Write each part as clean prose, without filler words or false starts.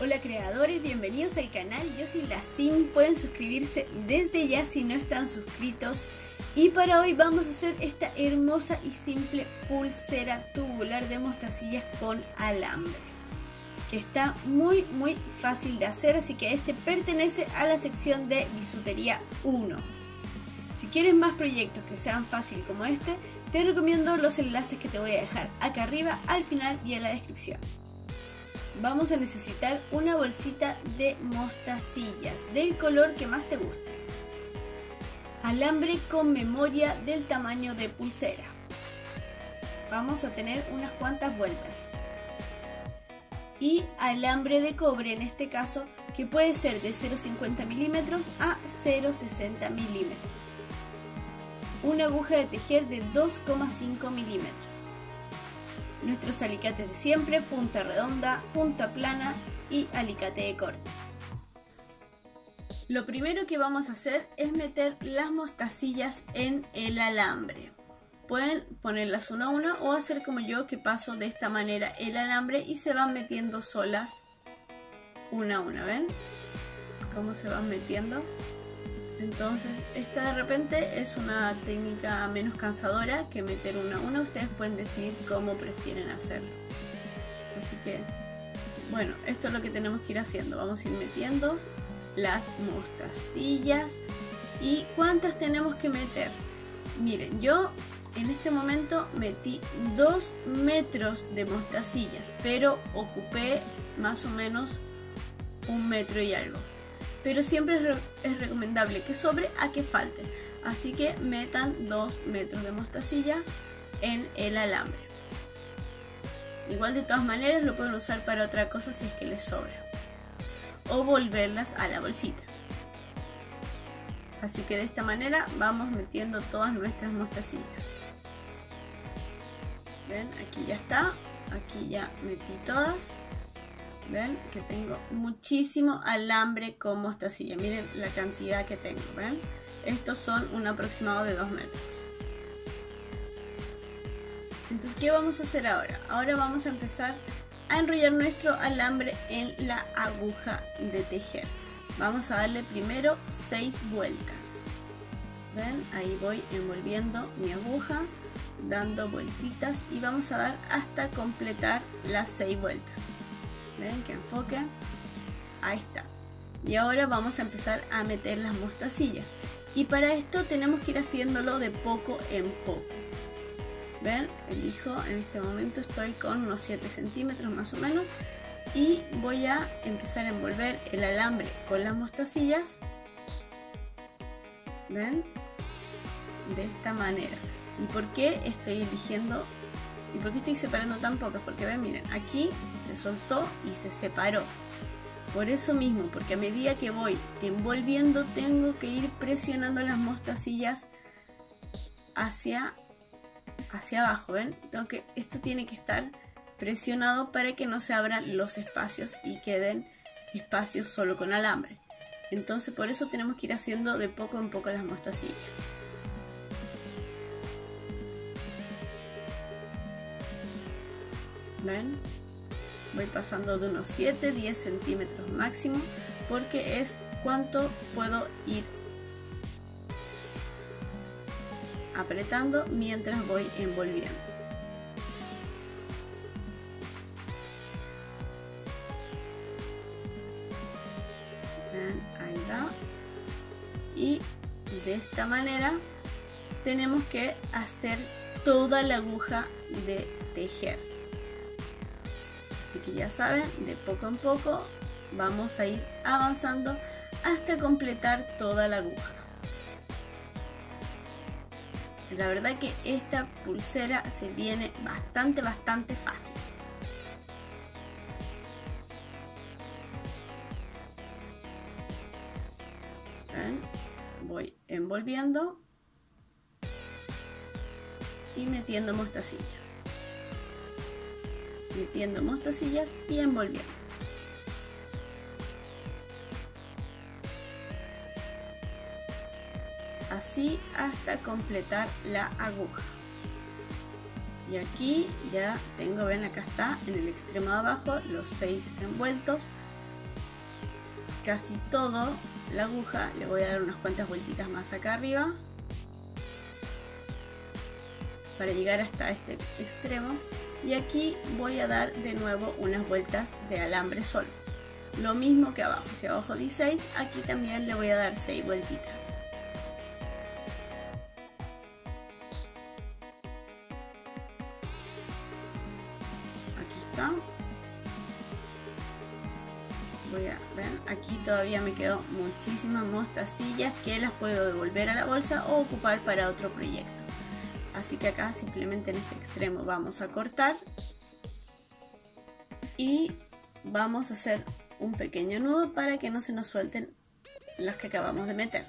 Hola creadores, bienvenidos al canal. Yo soy la Sin. Pueden suscribirse desde ya si no están suscritos. Y para hoy vamos a hacer esta hermosa y simple pulsera tubular de mostacillas con alambre, que está muy fácil de hacer, así que este pertenece a la sección de bisutería 1. Si quieres más proyectos que sean fácil como este, te recomiendo los enlaces que te voy a dejar acá arriba, al final y en la descripción. Vamos a necesitar una bolsita de mostacillas del color que más te guste, alambre con memoria del tamaño de pulsera. Vamos a tener unas cuantas vueltas. Y alambre de cobre, en este caso, que puede ser de 0,50 milímetros a 0,60 milímetros. Una aguja de tejer de 2,5 milímetros. Nuestros alicates de siempre, punta redonda, punta plana y alicate de corte. Lo primero que vamos a hacer es meter las mostacillas en el alambre. Pueden ponerlas una a una o hacer como yo, que paso de esta manera el alambre y se van metiendo solas una a una. ¿Ven cómo se van metiendo? Entonces esta de repente es una técnica menos cansadora que meter una a una. Ustedes pueden decidir cómo prefieren hacerlo. Así que bueno, esto es lo que tenemos que ir haciendo. Vamos a ir metiendo las mostacillas. ¿Y cuántas tenemos que meter? Miren, yo en este momento metí 2 metros de mostacillas, pero ocupé más o menos un metro y algo. Pero siempre es recomendable que sobre a que falte. Así que metan 2 metros de mostacilla en el alambre. Igual de todas maneras lo pueden usar para otra cosa si es que les sobra. O volverlas a la bolsita. Así que de esta manera vamos metiendo todas nuestras mostacillas. Ven, aquí ya está. Aquí ya metí todas. Ven que tengo muchísimo alambre con mostacilla. Miren la cantidad que tengo. Ven, estos son un aproximado de 2 metros. Entonces, ¿qué vamos a hacer ahora? Ahora vamos a empezar a enrollar nuestro alambre en la aguja de tejer. Vamos a darle primero 6 vueltas. Ven, ahí voy envolviendo mi aguja, dando vueltitas y vamos a dar hasta completar las 6 vueltas. Ven que enfoque, ahí está. Y ahora vamos a empezar a meter las mostacillas, y para esto tenemos que ir haciéndolo de poco en poco. Ven, elijo, en este momento estoy con unos 7 centímetros más o menos, y voy a empezar a envolver el alambre con las mostacillas. Ven, de esta manera. ¿Y por qué estoy eligiendo? ¿Y por qué estoy separando tan pocas? Porque ven, miren, aquí se soltó y se separó. Por eso mismo, porque a medida que voy envolviendo tengo que ir presionando las mostacillas hacia abajo, ¿ven? Entonces, esto tiene que estar presionado para que no se abran los espacios y queden espacios solo con alambre. Entonces, por eso tenemos que ir haciendo de poco en poco las mostacillas. ¿Ven? Voy pasando de unos 7-10 centímetros máximo, porque es cuánto puedo ir apretando mientras voy envolviendo. ¿Ven? Ahí va. Y de esta manera tenemos que hacer toda la aguja de tejer. Así que ya saben, de poco en poco vamos a ir avanzando hasta completar toda la aguja. La verdad que esta pulsera se viene bastante fácil. ¿Ven? Voy envolviendo y metiendo mostacillas. Metiendo mostacillas y envolviendo. Así hasta completar la aguja. Y aquí ya tengo, ven, acá está en el extremo de abajo los 6 envueltos. casi todo la aguja. Le voy a dar unas cuantas vueltitas más acá arriba para llegar hasta este extremo, y aquí voy a dar de nuevo unas vueltas de alambre solo, lo mismo que abajo. Si abajo di 6, aquí también le voy a dar 6 vueltitas. Aquí está. Voy a ver, aquí todavía me quedó muchísimas mostacillas que las puedo devolver a la bolsa o ocupar para otro proyecto. Así que acá simplemente en este extremo vamos a cortar y vamos a hacer un pequeño nudo para que no se nos suelten las que acabamos de meter.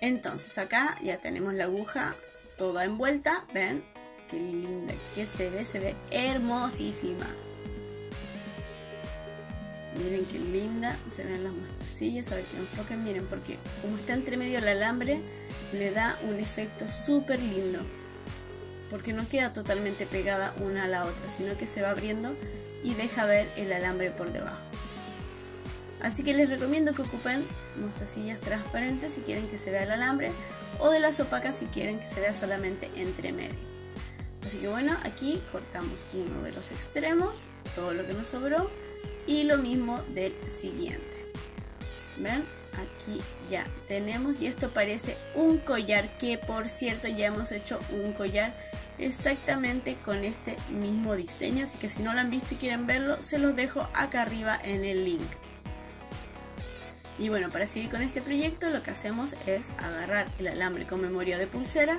Entonces acá ya tenemos la aguja toda envuelta. Ven qué linda que se ve hermosísima. Miren qué linda, se ven las mostacillas, a ver que enfoquen, miren, porque como está entre medio el alambre le da un efecto súper lindo, porque no queda totalmente pegada una a la otra, sino que se va abriendo y deja ver el alambre por debajo. Así que les recomiendo que ocupen mostacillas transparentes si quieren que se vea el alambre, o de las opacas si quieren que se vea solamente entre medio. Así que bueno, aquí cortamos uno de los extremos, todo lo que nos sobró, y lo mismo del siguiente. ¿Ven? Aquí ya tenemos, y esto parece un collar, que por cierto ya hemos hecho un collar exactamente con este mismo diseño, así que si no lo han visto y quieren verlo, se los dejo acá arriba en el link. Y bueno, para seguir con este proyecto, lo que hacemos es agarrar el alambre con memoria de pulsera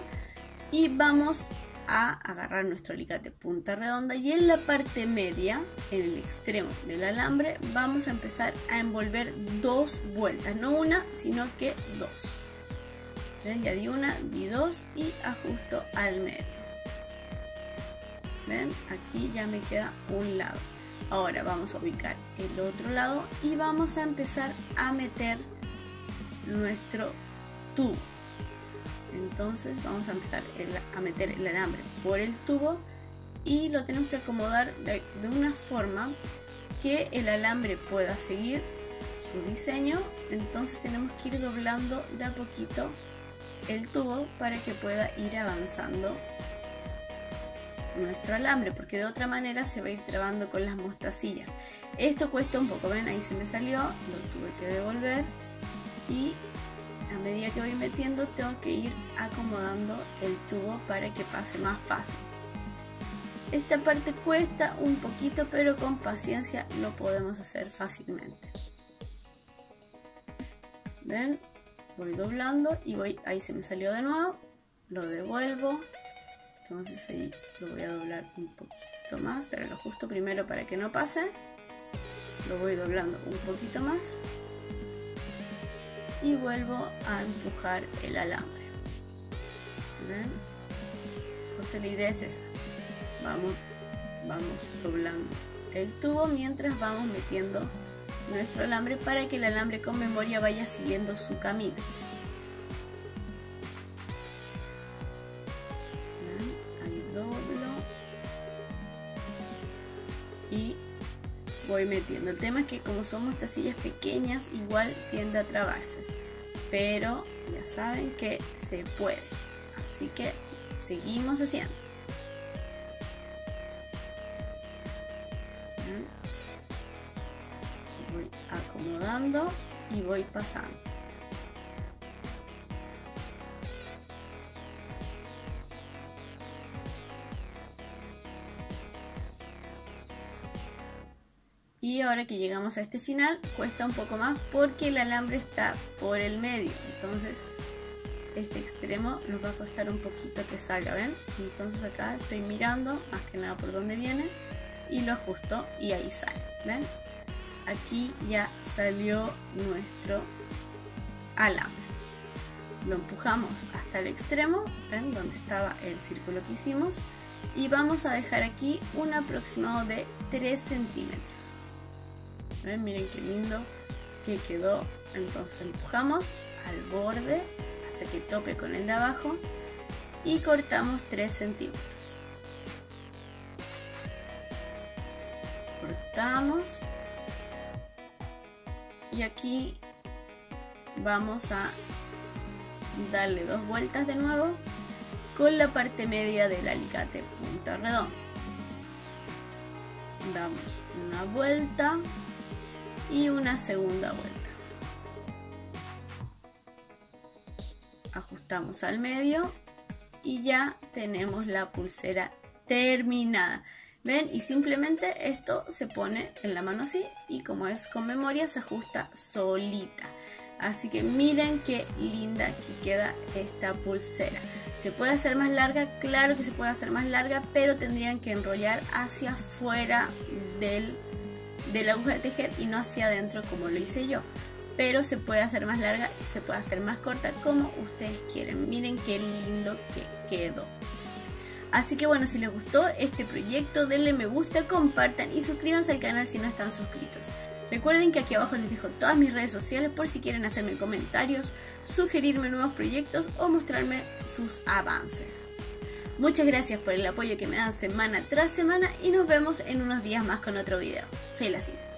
y vamos a agarrar nuestro alicate punta redonda, y en la parte media, en el extremo del alambre, vamos a empezar a envolver 2 vueltas, no una sino que 2. ¿Ven? Ya di una, di 2 y ajusto al medio. Ven, aquí ya me queda un lado. Ahora vamos a ubicar el otro lado y vamos a empezar a meter nuestro tubo. Entonces vamos a empezar a meter el alambre por el tubo, y lo tenemos que acomodar de una forma que el alambre pueda seguir su diseño. Entonces tenemos que ir doblando de a poquito el tubo para que pueda ir avanzando nuestro alambre, porque de otra manera se va a ir trabando con las mostacillas. Esto cuesta un poco, ven, ahí se me salió, lo tuve que devolver, y a medida que voy metiendo tengo que ir acomodando el tubo para que pase más fácil. Esta parte cuesta un poquito, pero con paciencia lo podemos hacer fácilmente. Ven, voy doblando y voy, ahí se me salió de nuevo, lo devuelvo. Entonces ahí lo voy a doblar un poquito más, pero lo justo primero para que no pase. Lo voy doblando un poquito más y vuelvo a empujar el alambre. ¿Ven? Entonces la idea es esa, vamos doblando el tubo mientras vamos metiendo nuestro alambre, para que el alambre con memoria vaya siguiendo su camino. ¿Ven? Ahí doblo y voy metiendo. El tema es que como son mostacillas pequeñas, igual tiende a trabarse, pero ya saben que se puede, así que seguimos haciendo. Voy acomodando y voy pasando. Y ahora que llegamos a este final, cuesta un poco más porque el alambre está por el medio, entonces este extremo nos va a costar un poquito que salga, ¿ven? Entonces acá estoy mirando más que nada por dónde viene y lo ajusto, y ahí sale, ¿ven? Aquí ya salió nuestro alambre. Lo empujamos hasta el extremo, ¿ven? Donde estaba el círculo que hicimos, y vamos a dejar aquí un aproximado de 3 centímetros. ¿Ven? Miren qué lindo que quedó. Entonces empujamos al borde hasta que tope con el de abajo y cortamos 3 centímetros. Cortamos, y aquí Vamos a darle dos vueltas de nuevo con la parte media del alicate punta redonda. Damos una vuelta y una segunda vuelta. Ajustamos al medio y ya tenemos la pulsera terminada. ¿Ven? Y simplemente esto se pone en la mano así y como es con memoria se ajusta solita. Así que miren qué linda aquí queda esta pulsera. ¿Se puede hacer más larga? Claro que se puede hacer más larga, pero tendrían que enrollar hacia afuera de la aguja de tejer y no hacia adentro como lo hice yo. Pero se puede hacer más larga, se puede hacer más corta, como ustedes quieren. Miren qué lindo que quedó. Así que bueno, si les gustó este proyecto, denle me gusta, compartan y suscríbanse al canal si no están suscritos. Recuerden que aquí abajo les dejo todas mis redes sociales por si quieren hacerme comentarios, sugerirme nuevos proyectos o mostrarme sus avances. Muchas gracias por el apoyo que me dan semana tras semana y nos vemos en unos días más con otro video. Soy La Cita.